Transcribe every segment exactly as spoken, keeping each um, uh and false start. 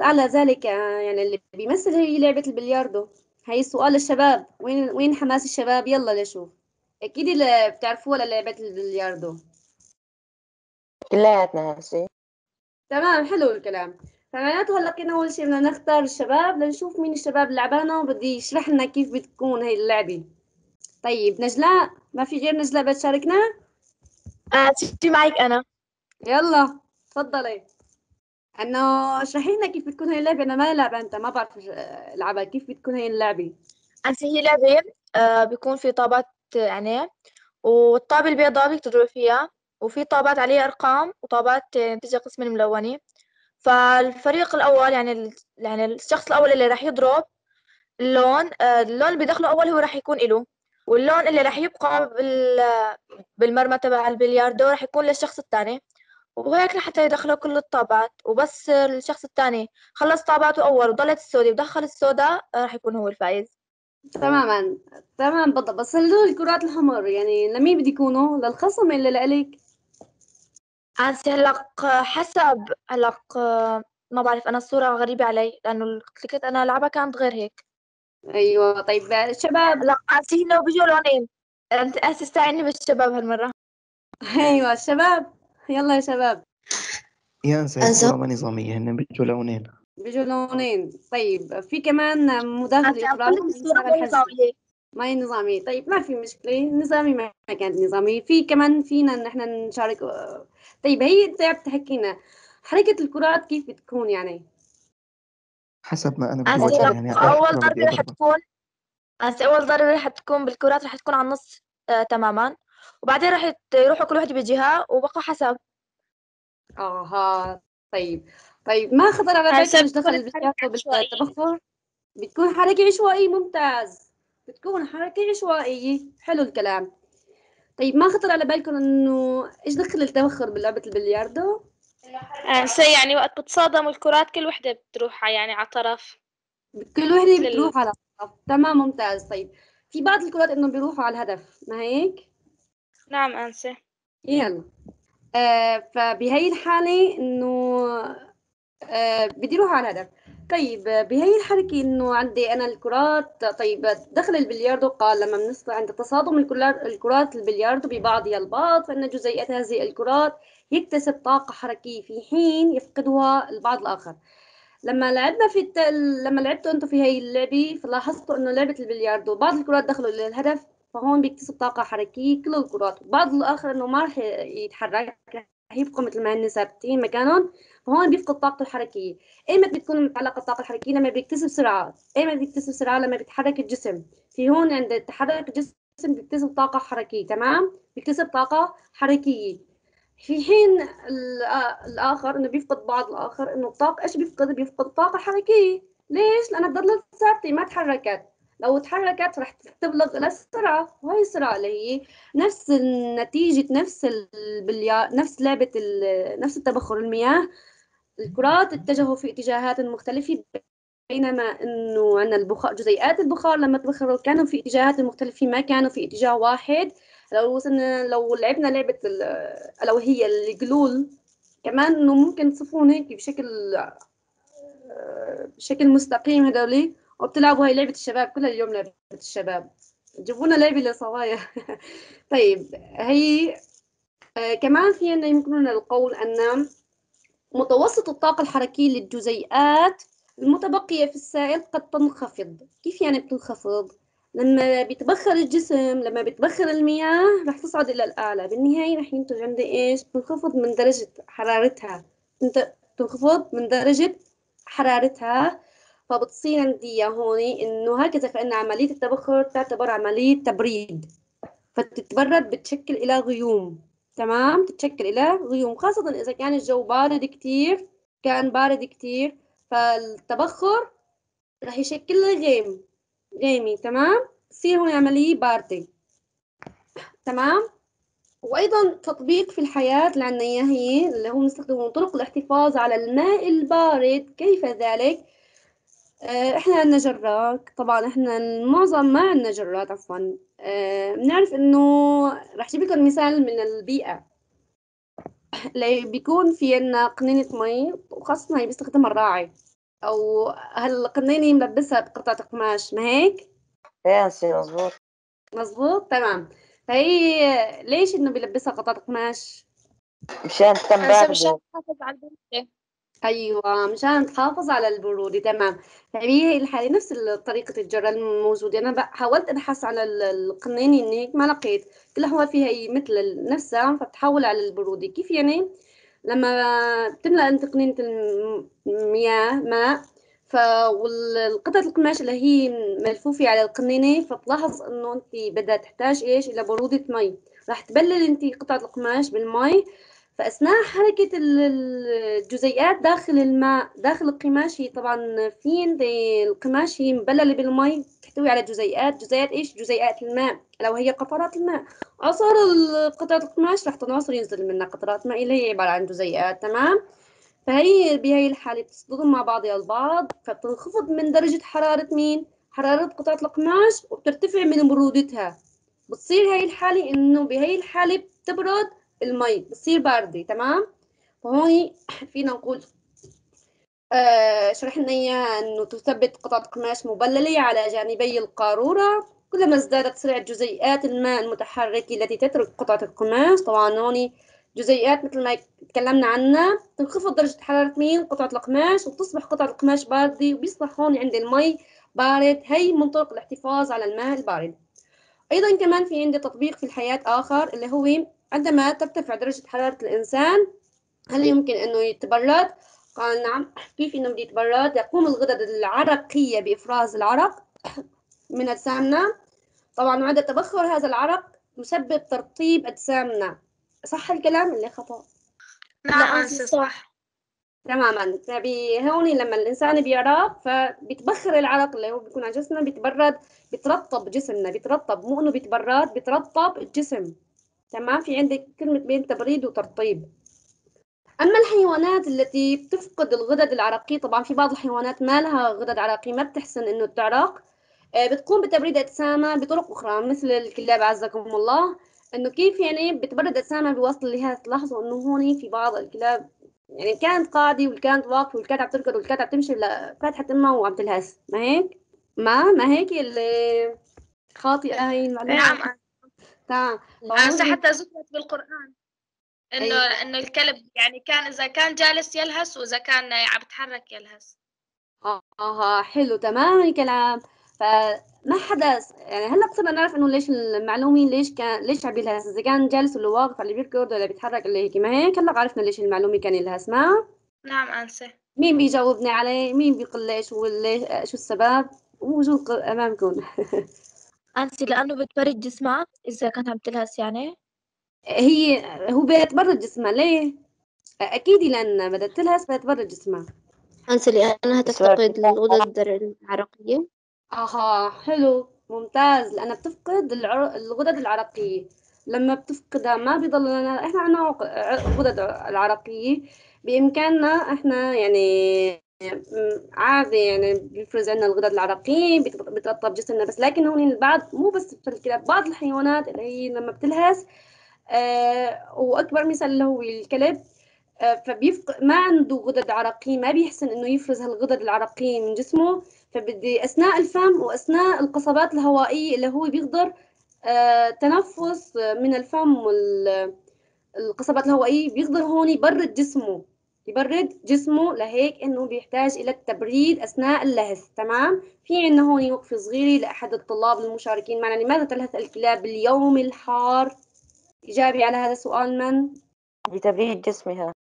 بناء على ذلك يعني اللي بيمثل هي لعبة البلياردو. هي سؤال الشباب، وين وين حماس الشباب؟ يلا لشوف. أكيد اللي بتعرفوها للعبة البلياردو كلياتنا هالشي. تمام، حلو الكلام. فمعناته هلا كنا أول شيء بدنا نختار الشباب لنشوف مين الشباب لعبانا، وبدي يشرح لنا كيف بتكون هي اللعبة. طيب نجلاء، ما في غير نجلاء بتشاركنا؟ آه شي معك أنا. يلا تفضلي. إنه اشرحي لنا كيف بتكون هي اللعبة، أنا ما لعبة، أنت ما بعرف ألعبها، كيف بتكون هي اللعبة؟ أنت هي لعبة آه بيكون في طابات يعني، والطابة البيضاء بدك تضربي فيها، وفي طابات عليها أرقام، وطابات نتيجة قسم الملونة. فالفريق الأول يعني يعني الشخص الأول اللي راح يضرب اللون، اللون اللي بيدخله أول هو راح يكون إله، واللون اللي راح يبقى بالمرمى تبع البلياردو راح يكون للشخص الثاني، وهيك حتى يدخلوا كل الطابات. وبس الشخص الثاني خلص طاباته أول وضلت السوداء ودخل السوداء راح يكون هو الفائز. تماما تمام بالضبط. بس هدول الكرات الحمر يعني لمين بده يكونوا؟ للخصم اللي لإلك؟ هلق حسب هلق ما بعرف، أنا الصورة غريبة علي لأنه اللي كنت أنا ألعبها كانت غير هيك. أيوة طيب الشباب لا أسي إنه بيجوا لونين، أنت أستعني بالشباب هالمرة. أيوة الشباب، يلا يا شباب. يا نسيت ما نظامية، هن بيجوا لونين بيجوا لونين. طيب في كمان مداخلة ما هي نظامية. طيب ما في مشكلة، نظامي ما كانت نظامية، في كمان فينا نحن نشارك. طيب هي أنت عم تحكينا حركة الكرات كيف بتكون يعني؟ حسب ما أنا بتذكر يعني أول ضربة رح تكون أول ضربة رح تكون بالكرات رح تكون على النص آه تماماً، وبعدين رح يروحوا كل واحد بجهة وبقى حسب. آها طيب طيب ما خطر على بالك مش دخل بالتبخر؟ بتكون حركة عشوائية. ممتاز، بتكون حركة عشوائية، حلو الكلام. طيب ما خطر على بالكم إنه إيش دخل التبخر بلعبة البلياردو؟ هسه يعني وقت بتصادم الكرات كل وحده بتروح يعني على طرف، كل وحده بتروح على طرف. تمام ممتاز. طيب في بعض الكرات انه بيروحوا على الهدف، ما هيك؟ نعم انسه. يلا آه فبهي الحاله انه آه بدي اروح على الهدف. طيب بهي الحركه انه عندي انا الكرات. طيب دخل البلياردو قال لما بنصل عند تصادم الكرات البلياردو ببعضها البعض فان جزيئات هذه الكرات يكتسب طاقة حركية في حين يفقدها البعض الآخر. لما لعبنا في الت... لما لعبتوا أنتم في هاي اللعبة فلاحظتوا إنه لعبة البلياردو بعض الكرات دخلوا للهدف فهون بيكتسب طاقة حركية كل الكرات، وبعض الآخر إنه ما رح يتحرك، رح يبقوا مثل ما هن ثابتين مكانهم، فهون بيفقد طاقته الحركية. إيمت بتكون متعلقة الطاقة الحركية؟ لما بيكتسب سرعة. إيمت بيكتسب سرعة؟ لما بيتحرك الجسم. في هون عند تحرك الجسم بيكتسب طاقة حركية، تمام؟ بيكتسب طاقة حركية. في حين الآخر إنه بيفقد بعض الآخر إنه الطاقة إيش بيفقد؟ بيفقد طاقة حركية. ليش؟ لأنها بتضل ثابتة ما تحركت، لو تحركت رح تبلغ إلى السرعة، وهي السرعة اللي هي نفس نتيجة نفس البلياردو نفس لعبة نفس التبخر المياه. الكرات اتجهوا في اتجاهات مختلفة، بينما إنه عندنا البخار جزيئات البخار لما تبخروا كانوا في اتجاهات مختلفة ما كانوا في اتجاه واحد. لو وصلنا لو لعبنا لعبة لو هي الجلول كمان إنه ممكن تصفون هيك بشكل بشكل مستقيم هدولي، وبتلعبوا هاي لعبة الشباب كلها اليوم لعبة الشباب، جيبونا لعبة للصبايا. طيب هي كمان في إنه يمكننا القول أن متوسط الطاقة الحركية للجزيئات المتبقية في السائل قد تنخفض. كيف يعني بتنخفض؟ لما بيتبخر الجسم لما بيتبخر المياه رح تصعد إلى الأعلى، بالنهاية رح ينتج عندي إيش؟ تنخفض من درجة حرارتها، تنخفض من درجة حرارتها، فبتصير عندي هون إنه هكذا فإن عملية التبخر تعتبر عملية تبريد، فتتبرد بتشكل إلى غيوم، تمام؟ تتشكل إلى غيوم خاصة إذا كان الجو بارد كتير، كان بارد كتير فالتبخر رح يشكل غيم غيمي، تمام؟ تصير هون عملية باردة، تمام؟ وأيضاً تطبيق في الحياة اللي عنا إياها هي اللي هو بنستخدمه طرق الاحتفاظ على الماء البارد. كيف ذلك؟ آه إحنا عنا جرات، طبعاً إحنا المعظم ما عنا جرات عفواً، آه بنعرف إنه رح أجيب لكم مثال من البيئة اللي بيكون في عنا قنينة مي، وخاصة هي بيستخدمها الراعي او هالقنينه ملبسها بقطعه قماش، ما هيك؟ ايه هسي مزبوط مزبوط تمام. فهي ليش انه بيلبسها قطعه قماش؟ مشان تنبات، مشان تحافظ على البروده. ايوه مشان تحافظ على البروده تمام. فهي الحاله نفس طريقه الجره الموجوده. انا حاولت ابحث على القنينه هنيك ما لقيت، كل حوالي فيها مثل نفسها فبتحول على البروده. كيف يعني؟ لما بتملأ انت قنينة المياه ماء ف والقطعة القماش اللي هي ملفوفة على القنينة، فبتلاحظ انه انت بدها تحتاج ايش؟ الى برودة مي. راح تبلل انت قطعة القماش بالمي، فاثناء حركة الجزيئات داخل الماء داخل القماش، هي طبعا في عند القماش هي مبللة بالمي، تحتوي على جزيئات. جزيئات ايش؟ جزيئات الماء لو هي قطرات الماء. اثر قطعة القماش رح تنعصر ينزل منها قطرات ماء اللي هي عبارة عن جزيئات تمام. فهي بهي الحالة بتصدم مع بعضها البعض، فبتنخفض من درجة حرارة مين؟ حرارة قطعة القماش، وبترتفع من برودتها. بتصير هي الحالة انه بهي الحالة بتبرد المي، بتصير باردة تمام. فهون فينا نقول آه شرحنا اياها انه تثبت قطعة قماش مبللة على جانبي القارورة، كلما ازدادت سرعة جزيئات الماء المتحركة التي تترك قطعة القماش. طبعا هون جزيئات مثل ما تكلمنا عنها، تنخفض درجة حرارة مين؟ قطعة القماش، وبتصبح قطعة القماش باردة، وبيصبح هون عند المي بارد. هي من طرق الاحتفاظ على الماء البارد. ايضا كمان في عندي تطبيق في الحياة اخر، اللي هو عندما ترتفع درجة حرارة الإنسان هل يمكن أنه يتبرد؟ قال نعم. كيف أنه بده يتبرد؟ يقوم الغدد العرقية بإفراز العرق من أجسامنا، طبعا وعند تبخر هذا العرق يسبب ترطيب أجسامنا. صح الكلام اللي خطأ؟ نعم صح تماما. فهون لما الإنسان بيعرق فبيتبخر العرق اللي هو بيكون على جسمنا، بيتبرد، بيترطب جسمنا، بيترطب، مو أنه بيتبرد، بيترطب الجسم تمام. في عندك كلمة بين تبريد وترطيب. أما الحيوانات التي بتفقد الغدد العرقي، طبعا في بعض الحيوانات ما لها غدد عرقي ما بتحسن إنه تعرق، بتقوم بتبريد أجسامها بطرق أخرى مثل الكلاب عزكم الله. إنه كيف يعني بتبرد أجسامها بوصل لهذا؟ تلاحظوا إنه هون في بعض الكلاب يعني كانت قاعدة والكانت واقفة والكانت عم تركض والكانت عم تمشي لفاتحة أمها وعم تلهس، ما هيك؟ ما ما هيك اللي خاطئة هي المعلومة. تمام. حتى ذكرت بالقرآن انه أيوة. انه الكلب يعني كان اذا كان جالس يلهس واذا كان عم بتحرك يلهس. اه اه حلو تمام الكلام. فما حدا يعني هلا صرنا نعرف انه ليش المعلومه ليش كان ليش عم يلهس، اذا كان جالس ولا واقف اللي بيركض ولا بيتحرك اللي هيك، ما هيك؟ هلا عرفنا ليش المعلومه كان يلهس. ما نعم انسه مين بيجاوبني عليه؟ مين بيقول ليش ولا شو السبب؟ وجود امامكم. أنسي لأنه بتبرد جسمها إذا كانت عم تلهس يعني؟ هي هو بتبرد جسمها ليه؟ أكيد لأن بدها تلهس بتبرد جسمها. أنسي لأنها تفتقد الغدد العرقية. أها حلو ممتاز. لأنها بتفقد العر... الغدد العرقية. لما بتفقدها ما بيضل لنا، إحنا عنا غدد العرقية بإمكاننا إحنا يعني عادي يعني بيفرز عندنا الغدد العرقية بترطب جسمنا، بس لكن هون البعض مو بس في الكلاب، بعض الحيوانات اللي هي لما بتلهس آه واكبر مثال اللي هو الكلب آه فبيفق ما عنده غدد عرقية، ما بيحسن انه يفرز هالغدد العرقية من جسمه، فبدي اثناء الفم واثناء القصبات الهوائية اللي هو بيقدر آه تنفس من الفم والقصبات الهوائية بيقدر هون يبرد جسمه، يبرد جسمه لهيك انه بيحتاج الى التبريد اثناء اللهث تمام. في عندنا هون وقفه صغيره لاحد الطلاب المشاركين معنا، لماذا تلهث الكلاب اليوم الحار؟ اجابي على هذا السؤال من؟ لتبريد جسمها.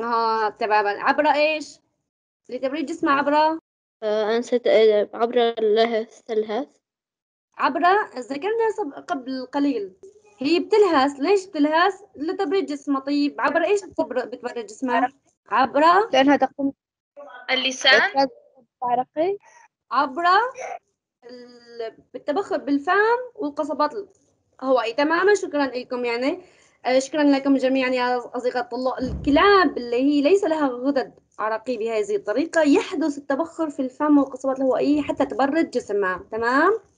اه تماما. عبر ايش؟ لتبريد جسمها عبر آه انسى عبر اللهث. تلهث عبر ذكرنا قبل قليل هي بتلهس، ليش بتلهس؟ لتبريد جسمها. طيب عبر ايش بتبرد جسمها؟ عبر لانها تقوم اللسان عرقي عبر ال... بالتبخر بالفم والقصبات الهوائية تماما. شكرا لكم يعني شكرا لكم جميعا يا اصدقاء الطلاب. الكلاب اللي هي ليس لها غدد عرقي بهذه الطريقة يحدث التبخر في الفم والقصبات الهوائية حتى تبرد جسمها تمام.